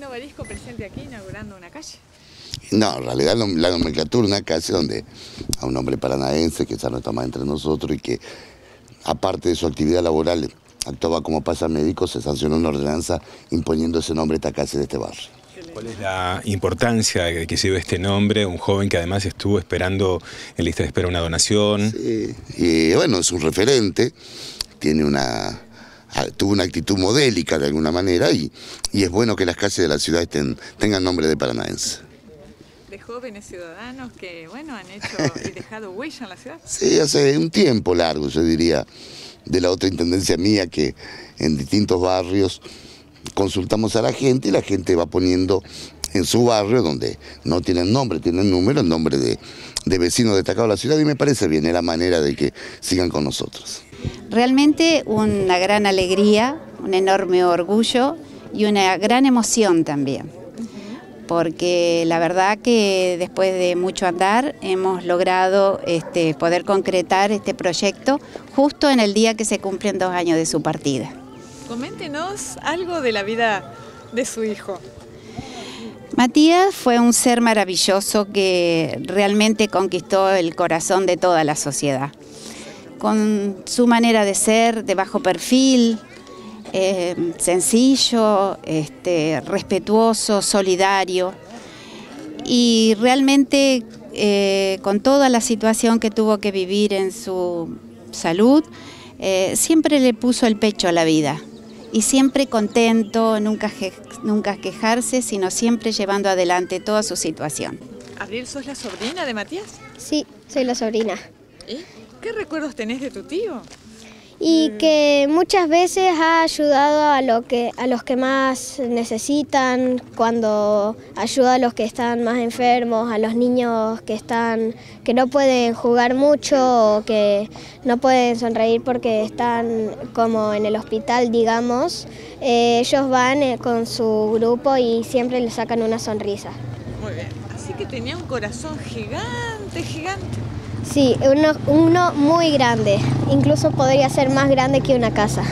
bueno, Varisco presente aquí inaugurando una calle. No, en realidad la nomenclatura es una calle donde a un hombre paranaense que ya no está más entre nosotros y que aparte de su actividad laboral actuaba como paya médico, se sancionó una ordenanza imponiendo ese nombre a esta calle de este barrio. ¿Cuál es la importancia de que lleve este nombre? Un joven que además estuvo esperando en lista de espera una donación. Sí, y bueno, es un referente, tiene una... tuvo una actitud modélica de alguna manera y es bueno que las calles de la ciudad tengan nombre de paranaense. De jóvenes ciudadanos que, bueno, han hecho y dejado huella en la ciudad. Sí, hace un tiempo largo, yo diría, de la otra intendencia mía, que en distintos barrios consultamos a la gente y la gente va poniendo en su barrio, donde no tienen nombre, tienen número, el nombre de vecinos destacados de la ciudad, y me parece bien, es la manera de que sigan con nosotros. Realmente una gran alegría, un enorme orgullo y una gran emoción también, porque la verdad que después de mucho andar hemos logrado poder concretar este proyecto justo en el día que se cumplen 2 años de su partida. Coméntenos algo de la vida de su hijo. Matías fue un ser maravilloso que realmente conquistó el corazón de toda la sociedad. Con su manera de ser, de bajo perfil, sencillo, respetuoso, solidario. Y realmente con toda la situación que tuvo que vivir en su salud, siempre le puso el pecho a la vida. Y siempre contento, nunca quejarse, sino siempre llevando adelante toda su situación. Abril, ¿sos la sobrina de Matías? Sí, soy la sobrina. ¿Y qué recuerdos tenés de tu tío? Y que muchas veces ha ayudado a los que más necesitan, cuando ayuda a los que están más enfermos, a los niños que no pueden jugar mucho o que no pueden sonreír porque están como en el hospital, digamos. Ellos van con su grupo y siempre les sacan una sonrisa. Muy bien, así que tenía un corazón gigante, gigante. Sí, uno muy grande, incluso podría ser más grande que una casa.